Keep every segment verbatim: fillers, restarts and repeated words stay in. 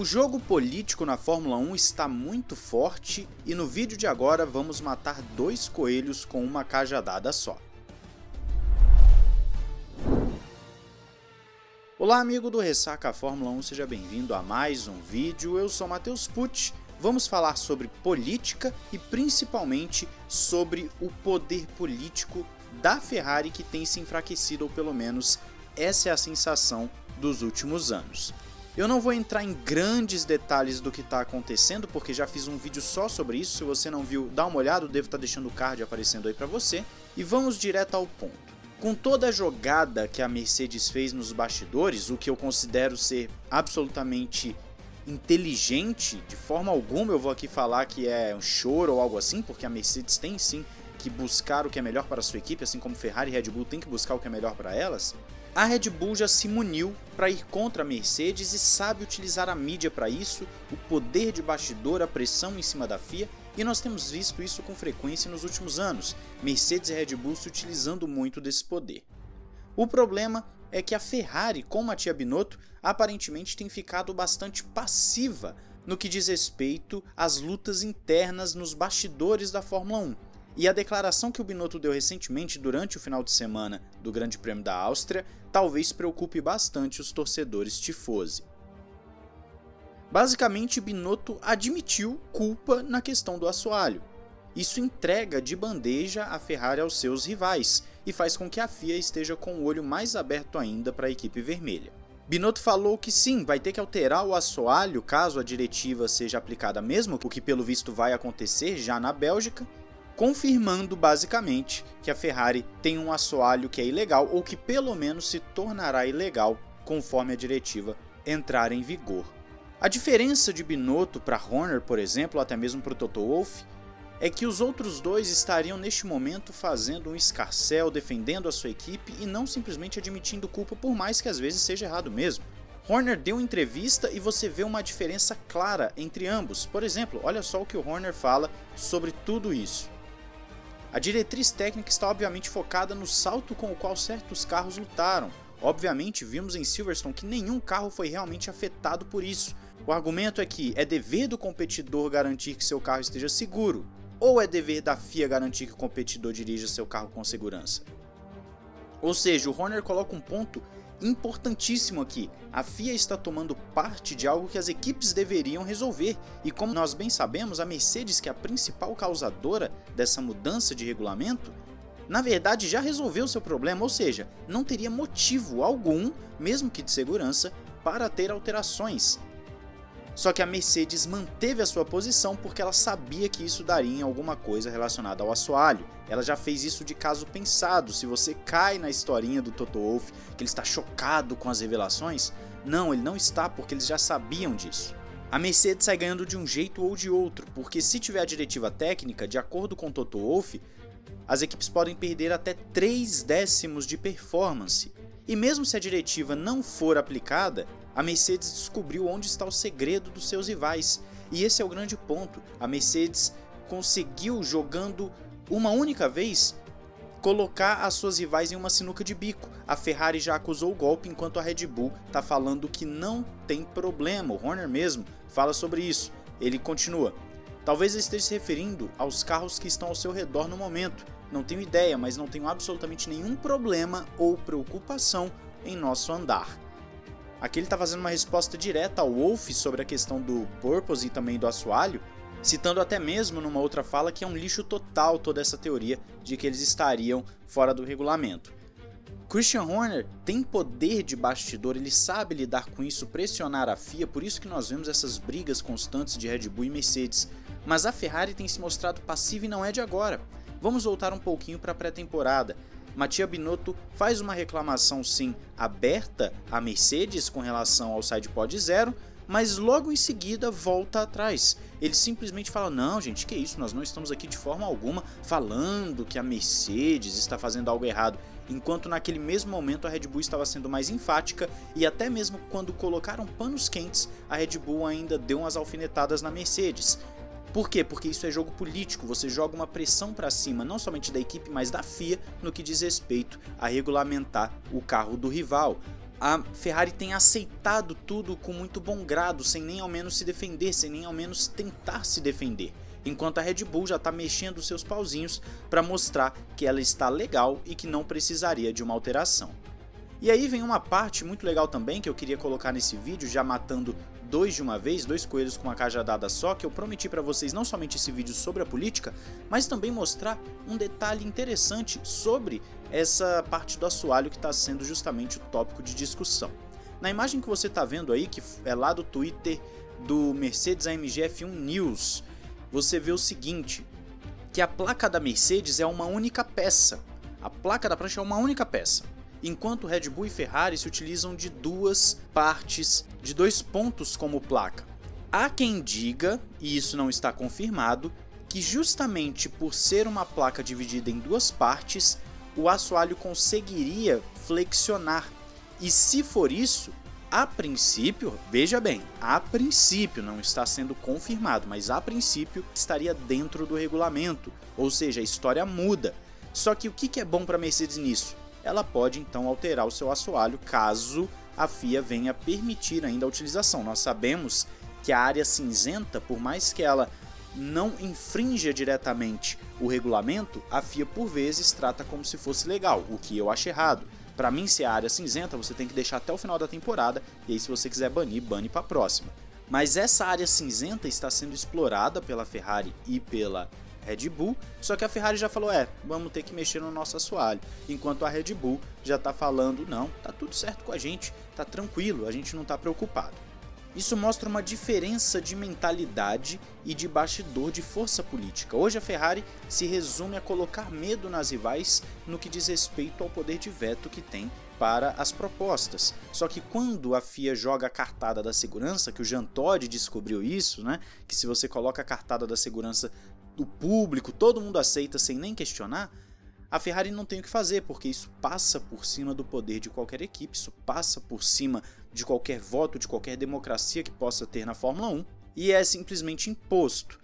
O jogo político na Fórmula um está muito forte e no vídeo de agora vamos matar dois coelhos com uma cajadada só. Olá amigo do Ressaca Fórmula um, seja bem-vindo a mais um vídeo, eu sou Matheus Pucci. Vamos falar sobre política e principalmente sobre o poder político da Ferrari que tem se enfraquecido, ou pelo menos essa é a sensação dos últimos anos. Eu não vou entrar em grandes detalhes do que está acontecendo, porque já fiz um vídeo só sobre isso. Se você não viu, dá uma olhada, eu devo estar deixando o card aparecendo aí para você. E vamos direto ao ponto. Com toda a jogada que a Mercedes fez nos bastidores, o que eu considero ser absolutamente inteligente, de forma alguma eu vou aqui falar que é um choro ou algo assim, porque a Mercedes tem sim que buscar o que é melhor para sua equipe, assim como Ferrari e Red Bull tem que buscar o que é melhor para elas. A Red Bull já se muniu para ir contra a Mercedes e sabe utilizar a mídia para isso, o poder de bastidor, a pressão em cima da F I A, e nós temos visto isso com frequência nos últimos anos, Mercedes e Red Bull se utilizando muito desse poder. O problema é que a Ferrari, com Mattia Binotto, aparentemente tem ficado bastante passiva no que diz respeito às lutas internas nos bastidores da Fórmula um. E a declaração que o Binotto deu recentemente durante o final de semana do Grande Prêmio da Áustria talvez preocupe bastante os torcedores tifosi. Basicamente, Binotto admitiu culpa na questão do assoalho. Isso entrega de bandeja a Ferrari aos seus rivais e faz com que a F I A esteja com o olho mais aberto ainda para a equipe vermelha. Binotto falou que sim, vai ter que alterar o assoalho caso a diretiva seja aplicada mesmo, o que pelo visto vai acontecer já na Bélgica, confirmando basicamente que a Ferrari tem um assoalho que é ilegal, ou que pelo menos se tornará ilegal conforme a diretiva entrar em vigor. A diferença de Binotto para Horner, por exemplo, ou até mesmo para o Toto Wolff, é que os outros dois estariam neste momento fazendo um escarcéu, defendendo a sua equipe e não simplesmente admitindo culpa, por mais que às vezes seja errado mesmo. Horner deu entrevista e você vê uma diferença clara entre ambos. Por exemplo, olha só o que o Horner fala sobre tudo isso. A diretriz técnica está obviamente focada no salto com o qual certos carros lutaram. Obviamente vimos em Silverstone que nenhum carro foi realmente afetado por isso. O argumento é que é dever do competidor garantir que seu carro esteja seguro, ou é dever da F I A garantir que o competidor dirija seu carro com segurança? Ou seja, o Horner coloca um ponto importantíssimo aqui. A F I A está tomando parte de algo que as equipes deveriam resolver, e como nós bem sabemos, a Mercedes, que é a principal causadora dessa mudança de regulamento, na verdade já resolveu seu problema, ou seja, não teria motivo algum, mesmo que de segurança, para ter alterações. Só que a Mercedes manteve a sua posição porque ela sabia que isso daria em alguma coisa relacionada ao assoalho. Ela já fez isso de caso pensado. Se você cai na historinha do Toto Wolff, que ele está chocado com as revelações, não, ele não está, porque eles já sabiam disso. A Mercedes sai ganhando de um jeito ou de outro, porque se tiver a diretiva técnica, de acordo com Toto Wolff, as equipes podem perder até três décimos de performance. E mesmo se a diretiva não for aplicada, a Mercedes descobriu onde está o segredo dos seus rivais. E esse é o grande ponto. A Mercedes conseguiu, jogando uma única vez, colocar as suas rivais em uma sinuca de bico. A Ferrari já acusou o golpe, enquanto a Red Bull está falando que não tem problema. O Horner mesmo fala sobre isso. Ele continua. Talvez ele esteja se referindo aos carros que estão ao seu redor no momento. Não tenho ideia, mas não tenho absolutamente nenhum problema ou preocupação em nosso andar. Aqui ele está fazendo uma resposta direta ao Wolff sobre a questão do purpose e também do assoalho, citando até mesmo numa outra fala que é um lixo total toda essa teoria de que eles estariam fora do regulamento. Christian Horner tem poder de bastidor, ele sabe lidar com isso, pressionar a F I A, por isso que nós vemos essas brigas constantes de Red Bull e Mercedes. Mas a Ferrari tem se mostrado passiva e não é de agora. Vamos voltar um pouquinho para a pré-temporada. Mattia Binotto faz uma reclamação sim aberta à Mercedes com relação ao sidepod zero, mas logo em seguida volta atrás. Ele simplesmente fala, não gente, que isso, nós não estamos aqui de forma alguma falando que a Mercedes está fazendo algo errado. Enquanto naquele mesmo momento a Red Bull estava sendo mais enfática, e até mesmo quando colocaram panos quentes, a Red Bull ainda deu umas alfinetadas na Mercedes. Por quê? Porque isso é jogo político, você joga uma pressão para cima, não somente da equipe, mas da F I A, no que diz respeito a regulamentar o carro do rival. a Ferrari tem aceitado tudo com muito bom grado, sem nem ao menos se defender, sem nem ao menos tentar se defender, enquanto a Red Bull já está mexendo seus pauzinhos para mostrar que ela está legal e que não precisaria de uma alteração. E aí vem uma parte muito legal também que eu queria colocar nesse vídeo, já matando dois de uma vez, dois coelhos com uma cajadada só, que eu prometi para vocês não somente esse vídeo sobre a política, mas também mostrar um detalhe interessante sobre essa parte do assoalho que está sendo justamente o tópico de discussão. Na imagem que você está vendo aí, que é lá do Twitter do Mercedes A M G F um News, você vê o seguinte, que a placa da Mercedes é uma única peça, a placa da prancha é uma única peça, enquanto Red Bull e Ferrari se utilizam de duas partes, de dois pontos como placa. Há quem diga, e isso não está confirmado, que justamente por ser uma placa dividida em duas partes, o assoalho conseguiria flexionar. E se for isso, a princípio, veja bem, a princípio, não está sendo confirmado, mas a princípio estaria dentro do regulamento, ou seja, a história muda. Só que o que é bom para a Mercedes nisso? Ela pode então alterar o seu assoalho caso a F I A venha permitir ainda a utilização. Nós sabemos que a área cinzenta, por mais que ela não infrinja diretamente o regulamento, a F I A por vezes trata como se fosse legal, o que eu acho errado. Para mim, se é a área cinzenta, você tem que deixar até o final da temporada, e aí se você quiser banir, bane para a próxima. Mas essa área cinzenta está sendo explorada pela Ferrari e pela Red Bull, só que a Ferrari já falou, é, vamos ter que mexer no nosso assoalho, enquanto a Red Bull já tá falando, não, tá tudo certo com a gente, tá tranquilo, a gente não tá preocupado. Isso mostra uma diferença de mentalidade e de bastidor de força política. Hoje a Ferrari se resume a colocar medo nas rivais no que diz respeito ao poder de veto que tem para as propostas. Só que quando a F I A joga a cartada da segurança, que o Jean Todt descobriu isso, né? Que se você coloca a cartada da segurança, o público, todo mundo aceita sem nem questionar, a Ferrari não tem o que fazer, porque isso passa por cima do poder de qualquer equipe, isso passa por cima de qualquer voto, de qualquer democracia que possa ter na Fórmula um, e é simplesmente imposto.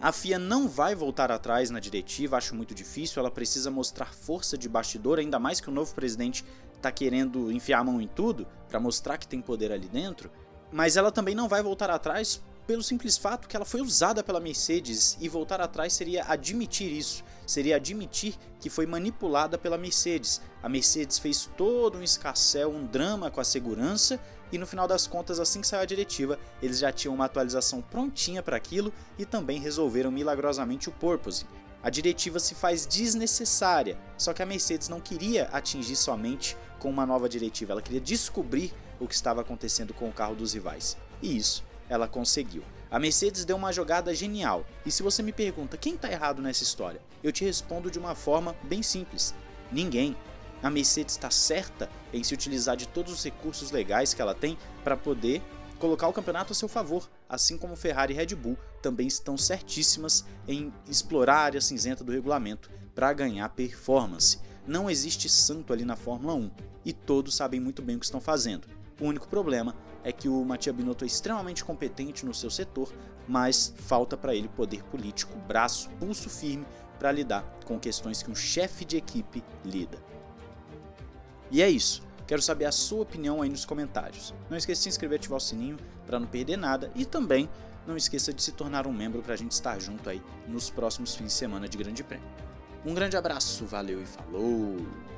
A F I A não vai voltar atrás na diretiva, acho muito difícil, ela precisa mostrar força de bastidor, ainda mais que o novo presidente está querendo enfiar a mão em tudo, para mostrar que tem poder ali dentro, mas ela também não vai voltar atrás pelo simples fato que ela foi usada pela Mercedes, e voltar atrás seria admitir isso, seria admitir que foi manipulada pela Mercedes. A Mercedes fez todo um escarcéu, um drama com a segurança, e no final das contas, assim que saiu a diretiva, eles já tinham uma atualização prontinha para aquilo e também resolveram milagrosamente o porpoising. A diretiva se faz desnecessária, só que a Mercedes não queria atingir somente com uma nova diretiva, ela queria descobrir o que estava acontecendo com o carro dos rivais, e isso ela conseguiu. A Mercedes deu uma jogada genial, e se você me pergunta quem está errado nessa história, eu te respondo de uma forma bem simples, ninguém. A Mercedes está certa em se utilizar de todos os recursos legais que ela tem para poder colocar o campeonato a seu favor, assim como Ferrari e Red Bull também estão certíssimas em explorar a área cinzenta do regulamento para ganhar performance. Não existe santo ali na Fórmula um, e todos sabem muito bem o que estão fazendo. O único problema é que o Mattia Binotto é extremamente competente no seu setor, mas falta para ele poder político, braço, pulso firme para lidar com questões que um chefe de equipe lida. E é isso, quero saber a sua opinião aí nos comentários. Não esqueça de se inscrever e ativar o sininho para não perder nada, e também não esqueça de se tornar um membro para a gente estar junto aí nos próximos fins de semana de Grande Prêmio. Um grande abraço, valeu e falou!